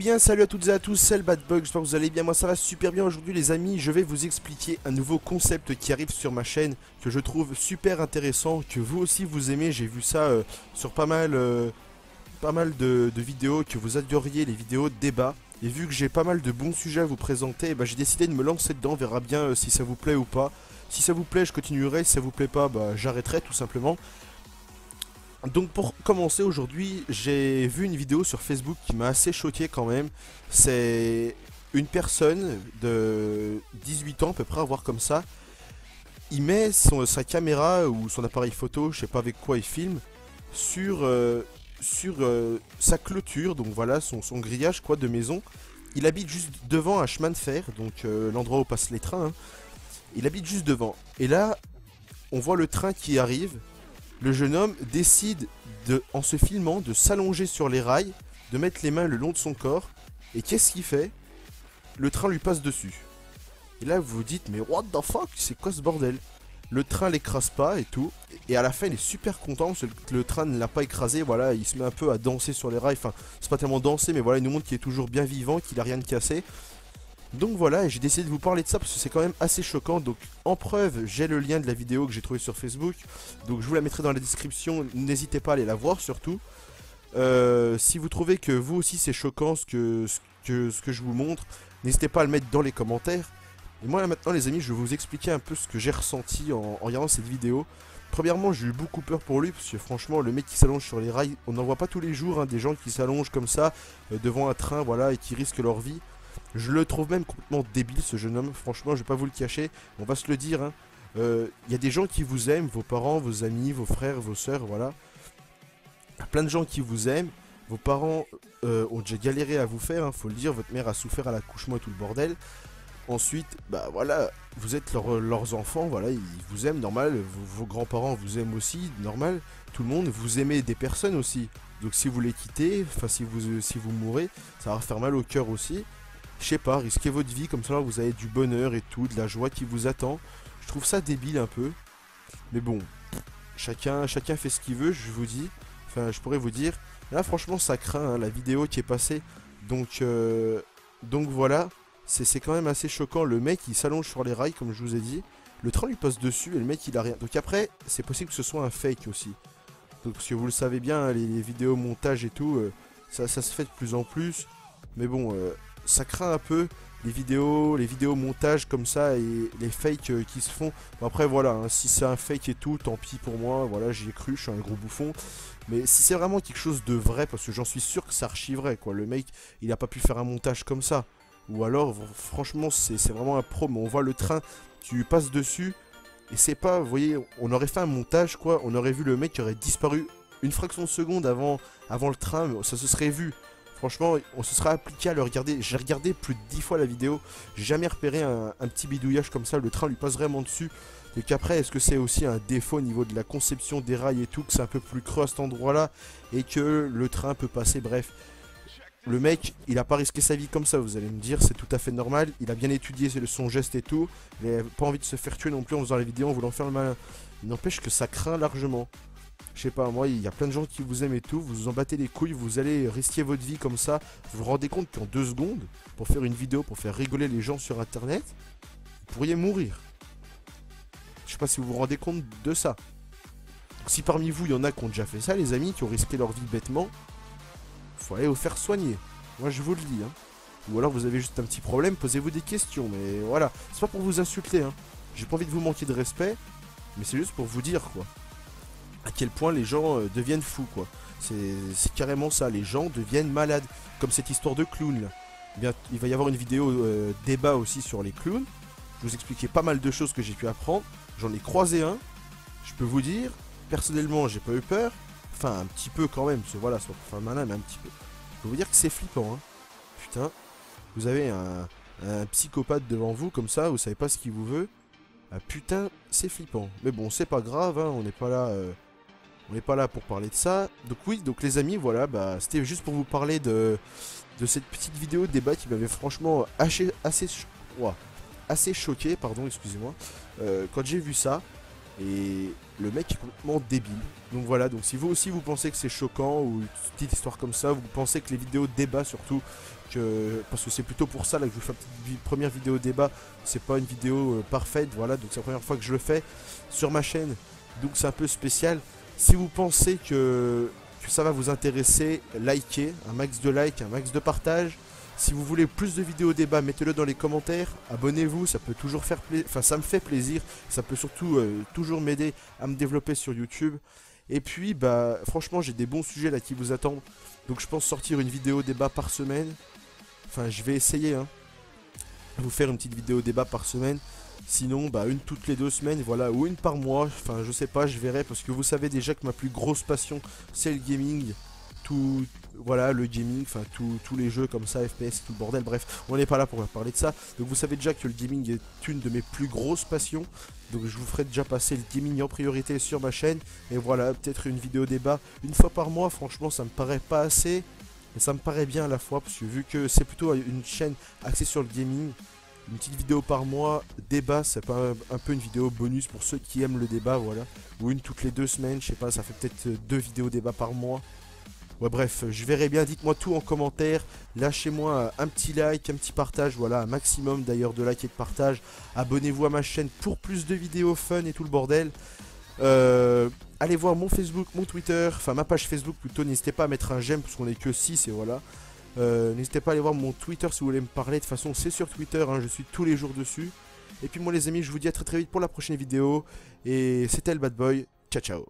bien, salut à toutes et à tous, c'est le Bad Bug, j'espère que vous allez bien, moi ça va super bien. Aujourd'hui les amis, je vais vous expliquer un nouveau concept qui arrive sur ma chaîne, que je trouve super intéressant, que vous aussi vous aimez. J'ai vu ça sur pas mal de vidéos, que vous adoriez les vidéos de débat. Et vu que j'ai pas mal de bons sujets à vous présenter, bah, j'ai décidé de me lancer dedans, on verra bien si ça vous plaît ou pas. Si ça vous plaît, je continuerai, si ça vous plaît pas, bah, j'arrêterai tout simplement. Donc pour commencer aujourd'hui, j'ai vu une vidéo sur Facebook qui m'a assez choqué quand même. C'est une personne de 18 ans à peu près, à voir comme ça. Il met sa caméra ou son appareil photo, je sais pas avec quoi il filme, sur sa clôture, donc voilà son grillage quoi de maison. Il habite juste devant un chemin de fer, donc l'endroit où passent les trains, hein. Il habite juste devant. Et là, on voit le train qui arrive. Le jeune homme décide, en se filmant, de s'allonger sur les rails, de mettre les mains le long de son corps. Et qu'est-ce qu'il fait? Le train lui passe dessus. Et là, vous vous dites, mais what the fuck, c'est quoi ce bordel? Le train l'écrase pas et tout. Et à la fin, il est super content parce que le train ne l'a pas écrasé. Voilà, il se met un peu à danser sur les rails. Enfin, c'est pas tellement danser, mais voilà, il nous montre qu'il est toujours bien vivant, qu'il a rien de cassé. Donc voilà, j'ai décidé de vous parler de ça parce que c'est quand même assez choquant. Donc en preuve, j'ai le lien de la vidéo que j'ai trouvé sur Facebook. Donc je vous la mettrai dans la description, n'hésitez pas à aller la voir surtout. Si vous trouvez que vous aussi c'est choquant ce que je vous montre, n'hésitez pas à le mettre dans les commentaires. Et moi là maintenant les amis, je vais vous expliquer un peu ce que j'ai ressenti en regardant cette vidéo. Premièrement, j'ai eu beaucoup peur pour lui, parce que franchement, le mec qui s'allonge sur les rails, on n'en voit pas tous les jours, hein, des gens qui s'allongent comme ça devant un train, voilà, et qui risquent leur vie. Je le trouve même complètement débile ce jeune homme, franchement je vais pas vous le cacher, on va se le dire, hein. Y a des gens qui vous aiment, vos parents, vos amis, vos frères, vos soeurs, voilà. Plein de gens qui vous aiment, vos parents ont déjà galéré à vous faire, hein, faut le dire, votre mère a souffert à l'accouchement et tout le bordel. Ensuite, bah voilà, vous êtes leurs enfants, voilà, ils vous aiment, normal, vos grands-parents vous aiment aussi, normal, tout le monde, vous aimez des personnes aussi. Donc si vous les quittez, enfin si vous mourrez, ça va faire mal au cœur aussi. Je sais pas, risquez votre vie, comme ça vous avez du bonheur et tout, de la joie qui vous attend. Je trouve ça débile un peu. Mais bon, chacun fait ce qu'il veut, je vous dis. Enfin, je pourrais vous dire. Là, franchement, ça craint, hein, la vidéo qui est passée. Donc voilà, c'est quand même assez choquant. Le mec, il s'allonge sur les rails, comme je vous ai dit. Le train lui passe dessus et le mec, il a rien. Donc après, c'est possible que ce soit un fake aussi. Donc, parce que vous le savez bien, les vidéos montage et tout, ça se fait de plus en plus. Mais bon... ça craint un peu les vidéos montage comme ça et les fakes qui se font. Bon après voilà, hein, si c'est un fake et tout, tant pis pour moi, voilà, j'y ai cru, je suis un gros bouffon. Mais si c'est vraiment quelque chose de vrai, parce que j'en suis sûr que c'est archi vrai, quoi. Le mec, il a pas pu faire un montage comme ça. Ou alors, franchement, c'est vraiment un pro, mais on voit le train, tu passes dessus, et c'est pas, vous voyez, on aurait fait un montage, quoi, on aurait vu le mec qui aurait disparu une fraction de seconde avant le train, mais ça se serait vu. Franchement, on se sera appliqué à le regarder. J'ai regardé plus de 10 fois la vidéo. J'ai jamais repéré un petit bidouillage comme ça. Le train lui passe vraiment dessus. Et qu'après, est-ce que c'est aussi un défaut au niveau de la conception des rails et tout, que c'est un peu plus creux à cet endroit-là et que le train peut passer, bref. Le mec, il a pas risqué sa vie comme ça, vous allez me dire. C'est tout à fait normal. Il a bien étudié son geste et tout. Il n'a pas envie de se faire tuer non plus en faisant la vidéo, en voulant faire le malin. Il n'empêche que ça craint largement. Je sais pas, moi, il y a plein de gens qui vous aiment et tout, vous vous en battez les couilles, vous allez risquer votre vie comme ça. Vous vous rendez compte qu'en 2 secondes, pour faire une vidéo, pour faire rigoler les gens sur internet, vous pourriez mourir. Je sais pas si vous vous rendez compte de ça. Si parmi vous, il y en a qui ont déjà fait ça, les amis, qui ont risqué leur vie bêtement, faut aller vous faire soigner. Moi, je vous le dis, hein. Ou alors vous avez juste un petit problème, posez-vous des questions, mais voilà. C'est pas pour vous insulter, hein. J'ai pas envie de vous manquer de respect, mais c'est juste pour vous dire, quoi. À quel point les gens deviennent fous, quoi. C'est carrément ça, les gens deviennent malades. Comme cette histoire de clown, là. Eh bien, il va y avoir une vidéo débat aussi sur les clowns. Je vous expliquais pas mal de choses que j'ai pu apprendre. J'en ai croisé un. Je peux vous dire, personnellement, j'ai pas eu peur. Enfin, un petit peu quand même, parce que voilà, soit enfin malin, mais un petit peu. Je peux vous dire que c'est flippant, hein. Putain, vous avez un psychopathe devant vous, comme ça, vous savez pas ce qu'il vous veut. Ah, putain, c'est flippant. Mais bon, c'est pas grave, hein, on n'est pas là... On n'est pas là pour parler de ça. Donc oui, donc les amis, voilà, bah c'était juste pour vous parler de cette petite vidéo de débat qui m'avait franchement assez choqué, pardon, excusez-moi, quand j'ai vu ça. Et le mec est complètement débile. Donc voilà, donc si vous aussi vous pensez que c'est choquant ou une petite histoire comme ça, vous pensez que les vidéos de débat surtout parce que c'est plutôt pour ça là que je vous fais une petite première vidéo débat. C'est pas une vidéo parfaite, voilà, donc c'est la première fois que je le fais sur ma chaîne, donc c'est un peu spécial. Si vous pensez que ça va vous intéresser, likez, un max de likes, un max de partage. Si vous voulez plus de vidéos débat, mettez-le dans les commentaires, abonnez-vous, ça peut toujours faire plaisir, enfin ça me fait plaisir, ça peut surtout toujours m'aider à me développer sur YouTube. Et puis bah franchement j'ai des bons sujets là qui vous attendent, donc je pense sortir une vidéo débat par semaine, enfin je vais essayer hein, vous faire une petite vidéo débat par semaine, sinon bah une toutes les 2 semaines, voilà, ou une par mois, enfin je sais pas, je verrai, parce que vous savez déjà que ma plus grosse passion c'est le gaming. Voilà, le gaming, enfin tous les jeux comme ça, FPS, tout le bordel, bref, on n'est pas là pour parler de ça. Donc vous savez déjà que le gaming est une de mes plus grosses passions, donc je vous ferai déjà passer le gaming en priorité sur ma chaîne. Et voilà, peut-être une vidéo débat une fois par mois, franchement ça me paraît pas assez, mais ça me paraît bien à la fois, parce que vu que c'est plutôt une chaîne axée sur le gaming, une petite vidéo par mois, débat, c'est pas un peu une vidéo bonus pour ceux qui aiment le débat, voilà. Ou une toutes les 2 semaines, je sais pas, ça fait peut-être 2 vidéos débat par mois. Ouais bref, je verrai bien, dites-moi tout en commentaire, lâchez-moi un petit like, un petit partage, voilà, un maximum d'ailleurs de likes et de partage. Abonnez-vous à ma chaîne pour plus de vidéos fun et tout le bordel. Allez voir mon Facebook, mon Twitter, enfin ma page Facebook plutôt, n'hésitez pas à mettre un j'aime parce qu'on est que 6 et voilà. N'hésitez pas à aller voir mon Twitter si vous voulez me parler, de toute façon c'est sur Twitter, hein, je suis tous les jours dessus. Et puis moi les amis, je vous dis à très vite pour la prochaine vidéo, et c'était le Bad Boy, ciao ciao.